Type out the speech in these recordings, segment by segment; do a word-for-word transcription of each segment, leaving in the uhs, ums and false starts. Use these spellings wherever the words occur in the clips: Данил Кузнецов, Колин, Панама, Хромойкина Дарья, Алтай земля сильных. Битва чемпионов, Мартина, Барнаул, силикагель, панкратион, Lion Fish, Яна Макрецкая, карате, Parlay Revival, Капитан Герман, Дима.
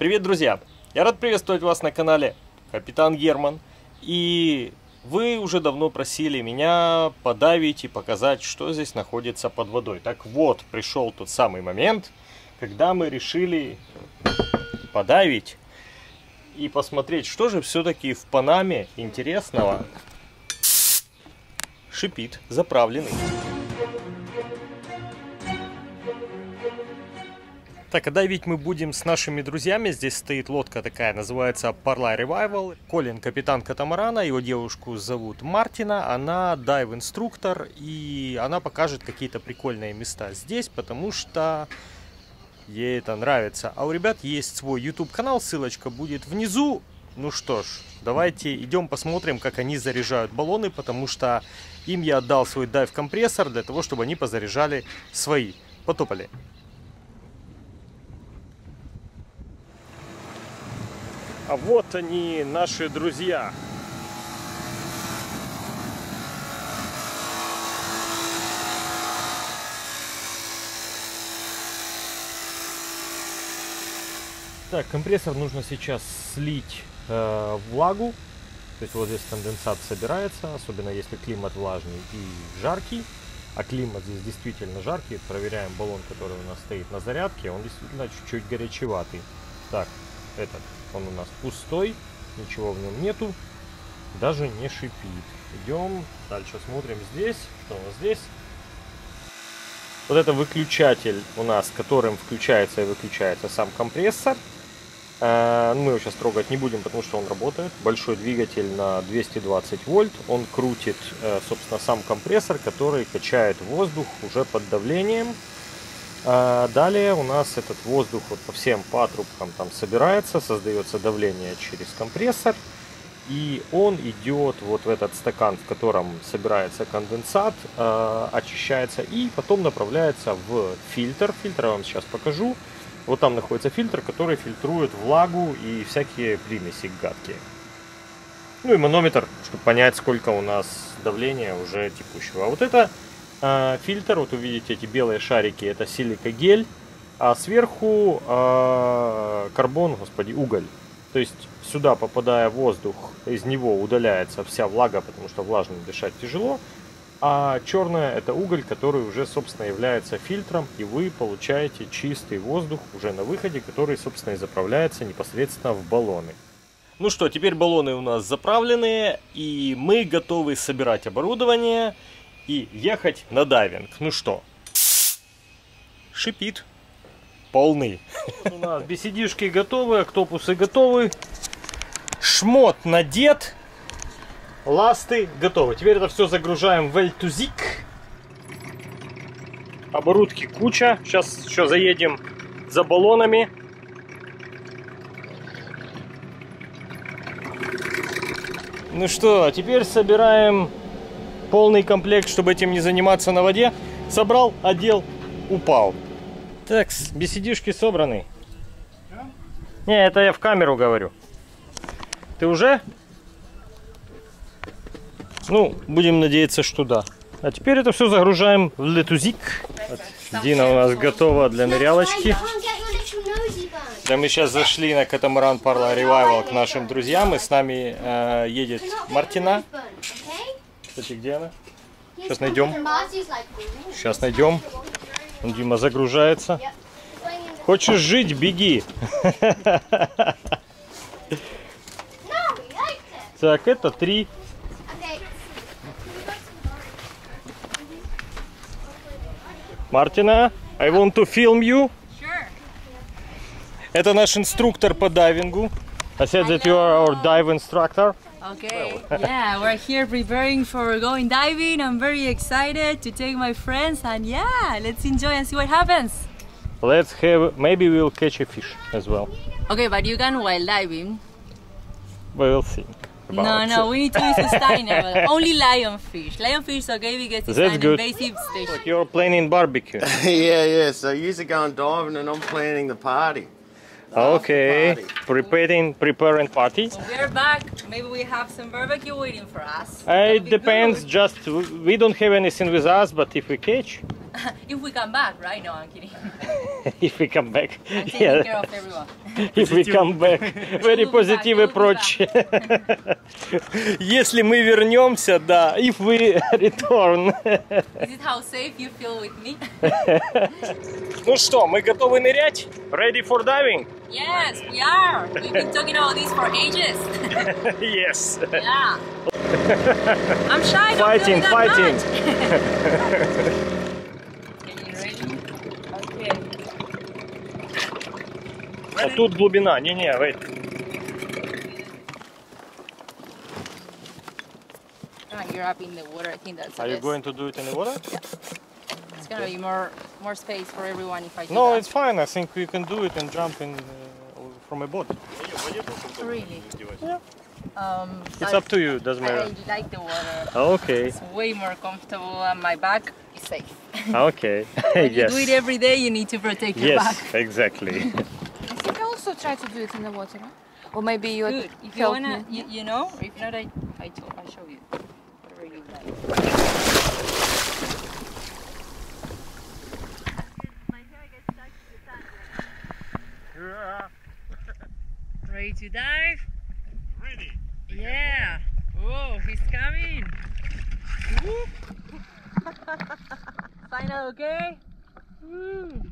Привет, друзья! Я рад приветствовать вас на канале Капитан Герман. И вы уже давно просили меня подавить и показать, что здесь находится под водой. Так вот, пришел тот самый момент, когда мы решили подавить и посмотреть, что же все-таки в Панаме интересного шипит заправленный. Так, а давить мы будем с нашими друзьями. Здесь стоит лодка такая, называется Parlay Revival. Колин капитан катамарана, его девушку зовут Мартина. Она дайв-инструктор, и она покажет какие-то прикольные места здесь, потому что ей это нравится. А у ребят есть свой YouTube-канал, ссылочка будет внизу. Ну что ж, давайте идем посмотрим, как они заряжают баллоны, потому что им я отдал свой дайв-компрессор для того, чтобы они позаряжали свои. Потопали. А вот они, наши друзья. Так, компрессор нужно сейчас слить э, влагу. То есть вот здесь конденсат собирается, особенно если климат влажный и жаркий. А климат здесь действительно жаркий. Проверяем баллон, который у нас стоит на зарядке. Он действительно чуть-чуть горячеватый. Так, этот. Он у нас пустой, ничего в нем нету, даже не шипит. Идем дальше, смотрим здесь, что у нас здесь. Вот это выключатель у нас, которым включается и выключается сам компрессор. Мы его сейчас трогать не будем, потому что он работает. Большой двигатель на двести двадцать вольт, он крутит, собственно, сам компрессор, который качает воздух уже под давлением. Далее у нас этот воздух вот по всем патрубкам там собирается, создается давление через компрессор, и он идет вот в этот стакан, в котором собирается конденсат, очищается и потом направляется в фильтр. Фильтр я вам сейчас покажу. Вот там находится фильтр, который фильтрует влагу и всякие примеси гадкие. Ну и манометр, чтобы понять, сколько у нас давления уже текущего. А вот это фильтр, вот увидите эти белые шарики, это силикагель, а сверху э, карбон, господи, уголь. То есть сюда, попадая воздух, из него удаляется вся влага, потому что влажным дышать тяжело, а черная это уголь, который уже, собственно, является фильтром, и вы получаете чистый воздух уже на выходе, который, собственно, и заправляется непосредственно в баллоны. Ну что, теперь баллоны у нас заправлены, и мы готовы собирать оборудование и ехать на дайвинг. Ну что, шипит полный. Вот у нас беседишки готовы, октопусы готовы, шмот надет, ласты готовы. Теперь это все загружаем в эльтузик. Оборудки куча. Сейчас еще заедем за баллонами. Ну что, теперь собираем полный комплект, чтобы этим не заниматься на воде. Собрал, одел, упал. Так, беседишки собраны. Не, это я в камеру говорю. Ты уже? Ну, будем надеяться, что да. А теперь это все загружаем в летузик. Дина у нас готова для нырялочки. Да, мы сейчас зашли на катамаран Parlay Revival к нашим друзьям. И с нами э, едет Мартина. Кстати, где она? Сейчас найдем. Сейчас найдем. Дима загружается. Хочешь жить, беги. Так, это три. Мартина, I want to film you. Это наш инструктор по дайвингу. I said that you are our dive instructor. Okay, yeah, we're here preparing for going diving. I'm very excited to take my friends and yeah, let's enjoy and see what happens. Let's have, maybe we'll catch a fish as well. Okay, but you can while diving. We'll think about it. No, no, we need to be sustainable. Only lion fish. Lion fish is okay because it's an invasive species. But you're planning barbecue. yeah, yeah, so you're going diving and I'm planning the party. Okay, preparing, preparing party. Well, we're back. Maybe we have some barbecue waiting for us. Uh, it depends. Good. Just we don't have anything with us, but if we catch, If we come back, right? No, I'm kidding. If we come back. I'm taking yeah. care of everyone. If we come back. Very positive approach. Если мы вернемся, да. If we return. Is it how safe you feel with me? Ну что, мы готовы нырять? Ready for diving? Yes, we are. We've been talking about this for ages. Yes. Yeah. I'm shy. Fighting, fighting. А тут глубина, не-не, wait. Ah, you're up in the water. I think that's. Are you going to do it in the water? Yeah. It's gonna be more more space for everyone if I do. No, it's fine. I think we can do it and jump in from a boat. Really? Yeah. Um, it's I, up to you, doesn't matter. I like the water. Okay. It's way more comfortable and my back is safe. Okay. When yes. you do it every day, you need to protect your yes, back. Yes, exactly. I think I also try to do it in the water. No? Or maybe you Good. If you wanna, you, you know, if not, I, I told, I'll show you. Whatever you like. Ready to dive? Ready. Yeah. Whoa, he's coming. Final okay? Woo.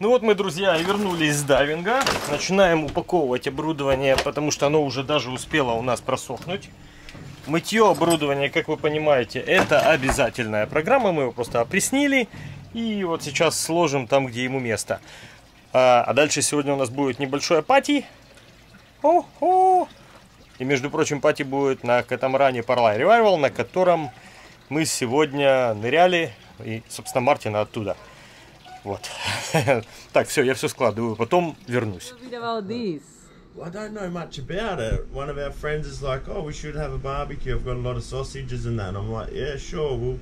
Ну вот мы, друзья, вернулись с дайвинга. Начинаем упаковывать оборудование, потому что оно уже даже успело у нас просохнуть. Мытье оборудования, как вы понимаете, это обязательная программа. Мы его просто опреснили и вот сейчас сложим там, где ему место. А дальше сегодня у нас будет небольшое пати. О-хо! И, между прочим, пати будет на катамаране Parlay Revival, на котором мы сегодня ныряли. И, собственно, Мартина оттуда. Вот. Так, все, я все складываю, потом вернусь. I don't know much about it. One of our friends is like, oh, we should have a barbecue. I've got a lot of sausages and that. I'm like, yeah, sure. Well,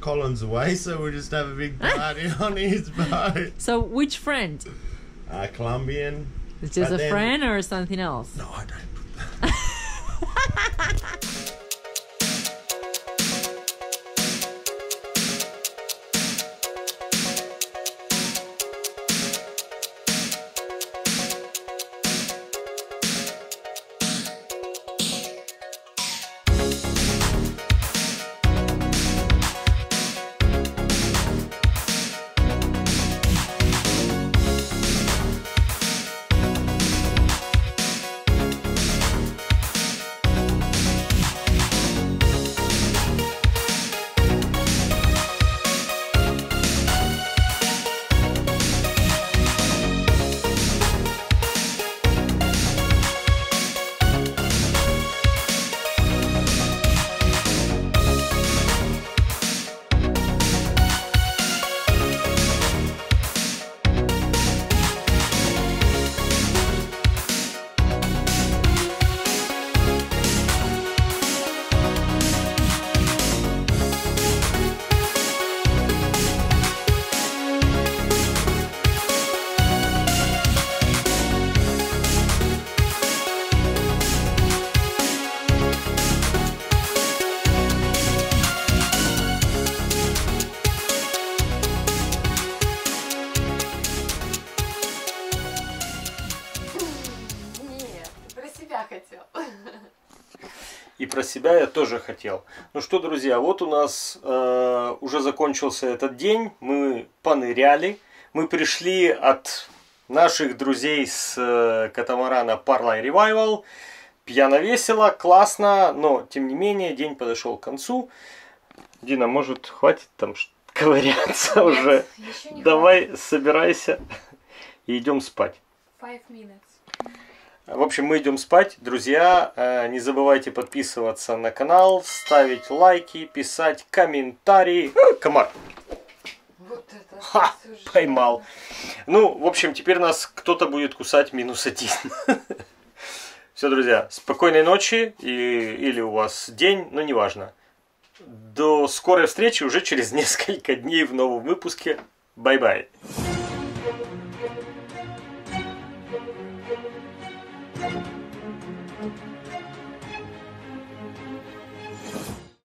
Colin's away, so we'll just have a big party on his boat. So, which friend? Uh, Colombian. It's just a then... friend or something else? No, I don't put that. Про себя я тоже хотел. Ну что, друзья, вот у нас э, уже закончился этот день. Мы поныряли. Мы пришли от наших друзей с э, катамарана Parlay Revival. Пьяно, весело, классно, но тем не менее день подошел к концу. Дина, может, хватит там ковыряться? Нет, уже. Давай, хватит. Собирайся и идем спать. В общем, мы идем спать. Друзья, не забывайте подписываться на канал, ставить лайки, писать комментарии. Комар! Вот это. Ха! Поймал. Ну, в общем, теперь нас кто-то будет кусать минус один. Все, друзья, спокойной ночи. И, или у вас день, но неважно. До скорой встречи уже через несколько дней в новом выпуске. Бай-бай!